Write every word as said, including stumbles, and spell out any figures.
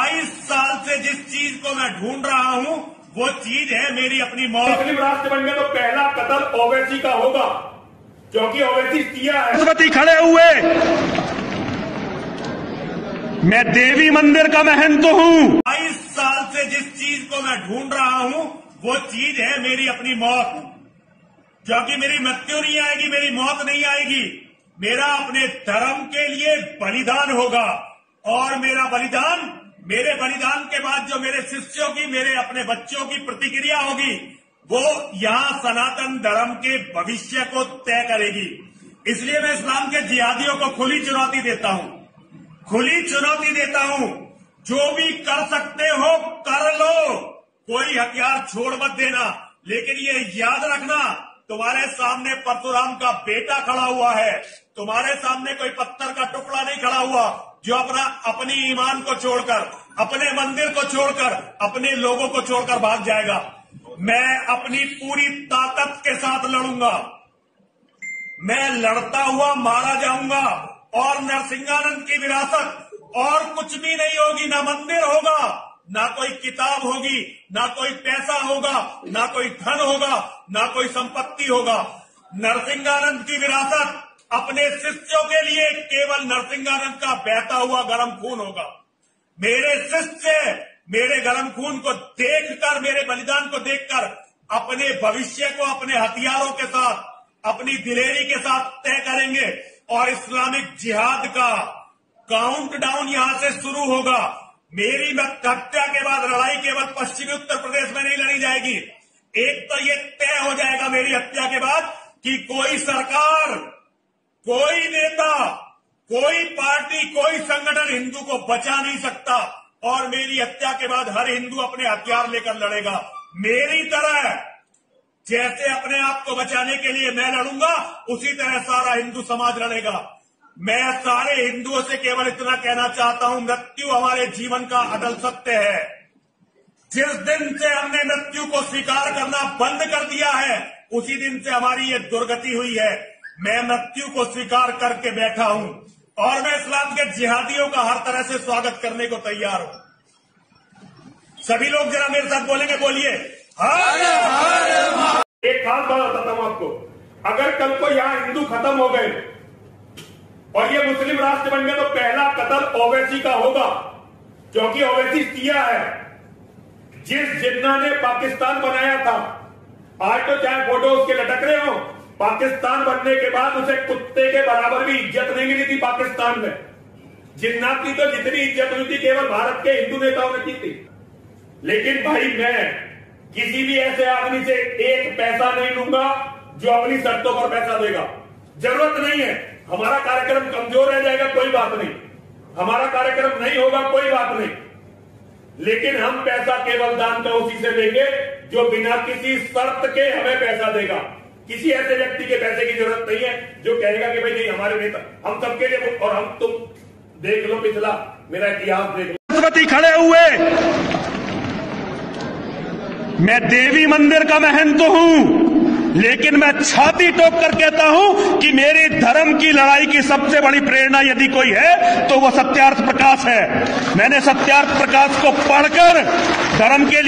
बाईस साल से जिस चीज को मैं ढूंढ रहा हूं वो चीज है मेरी अपनी मौत। मुस्लिम राष्ट्र बनने तो पहला कदम ओवैसी का होगा, क्योंकि ओवैसी किया है। राष्ट्रपति खड़े हुए, मैं देवी मंदिर का महंत हूं। बाईस साल से जिस चीज को मैं ढूंढ रहा हूं वो चीज है मेरी अपनी मौत, क्योंकि मेरी मृत्यु नहीं आएगी, मेरी मौत नहीं आएगी। मेरा अपने धर्म के लिए बलिदान होगा और मेरा बलिदान, मेरे बलिदान के बाद जो मेरे शिष्यों की, मेरे अपने बच्चों की प्रतिक्रिया होगी वो यहाँ सनातन धर्म के भविष्य को तय करेगी। इसलिए मैं इस्लाम के जिहादियों को खुली चुनौती देता हूँ, खुली चुनौती देता हूँ जो भी कर सकते हो कर लो, कोई हथियार छोड़ मत देना। लेकिन ये याद रखना, तुम्हारे सामने परशुराम का बेटा खड़ा हुआ है, तुम्हारे सामने कोई पत्थर का टुकड़ा नहीं खड़ा हुआ जो अपना अपनी ईमान को छोड़कर, अपने मंदिर को छोड़कर, अपने लोगों को छोड़कर भाग जाएगा। मैं अपनी पूरी ताकत के साथ लड़ूंगा, मैं लड़ता हुआ मारा जाऊंगा और नरसिंहानंद की विरासत और कुछ भी नहीं होगी, ना मंदिर होगा, ना कोई किताब होगी, ना कोई पैसा होगा, ना कोई धन होगा, ना कोई संपत्ति होगा। नरसिंहानंद की विरासत अपने शिष्यों के लिए केवल नरसिंहानंद का बहता हुआ गर्म खून होगा। मेरे शिष्य मेरे गर्म खून को देखकर, मेरे बलिदान को देखकर अपने भविष्य को अपने हथियारों के साथ, अपनी दिलेरी के साथ तय करेंगे और इस्लामिक जिहाद का काउंटडाउन यहां से शुरू होगा। मेरी हत्या के बाद लड़ाई केवल पश्चिमी उत्तर प्रदेश में नहीं लड़ी जाएगी। एक तो ये तय हो जाएगा मेरी हत्या के बाद कि कोई सरकार, कोई नेता, कोई पार्टी, कोई संगठन हिंदू को बचा नहीं सकता और मेरी हत्या के बाद हर हिंदू अपने हथियार लेकर लड़ेगा। मेरी तरह जैसे अपने आप को बचाने के लिए मैं लड़ूंगा, उसी तरह सारा हिंदू समाज लड़ेगा। मैं सारे हिंदुओं से केवल इतना कहना चाहता हूं, मृत्यु हमारे जीवन का अटल सत्य है। जिस दिन से हमने मृत्यु को स्वीकार करना बंद कर दिया है उसी दिन से हमारी ये दुर्गति हुई है। मैं मृत्यु को स्वीकार करके बैठा हूं और मैं इस्लाम के जिहादियों का हर तरह से स्वागत करने को तैयार हूं। सभी लोग जरा मेरे साथ बोलेंगे, बोलिए हर हर महादेव। एक खास बात बताता हूं आपको, अगर कल को यहां हिंदू खत्म हो गए और ये मुस्लिम राष्ट्र बन गए तो पहला कदम ओवैसी का होगा, क्योंकि ओवैसी किया है। जिस जिन्ना ने पाकिस्तान बनाया था, आज तो चाहे फोटो उसके लटक रहे हो, पाकिस्तान बनने के बाद उसे कुत्ते के बराबर भी इज्जत नहीं मिली थी पाकिस्तान में। जिन्ना की तो जितनी इज्जत हुई थी केवल भारत के हिंदू नेताओं ने की थी। लेकिन भाई मैं किसी भी ऐसे आदमी से एक पैसा नहीं लूंगा जो अपनी शर्तों पर पैसा देगा। जरूरत नहीं है, हमारा कार्यक्रम कमजोर रह जाएगा कोई बात नहीं, हमारा कार्यक्रम नहीं होगा कोई बात नहीं, लेकिन हम पैसा केवल दान का उसी से लेंगे जो बिना किसी शर्त के हमें पैसा देगा। किसी ऐसे व्यक्ति के पैसे की जरूरत नहीं है जो कहेगा कि भाई नहीं हमारे नेता, हम सबके लिए और हम, तुम देख लो पिछला मेरा इतिहास देख लो। राष्ट्रपति खड़े हुए, मैं देवी मंदिर का महंत हूं, लेकिन मैं छाती ठोक कर कहता हूं कि मेरे धर्म की लड़ाई की सबसे बड़ी प्रेरणा यदि कोई है तो वो सत्यार्थ प्रकाश है। मैंने सत्यार्थ प्रकाश को पढ़कर धर्म के लिए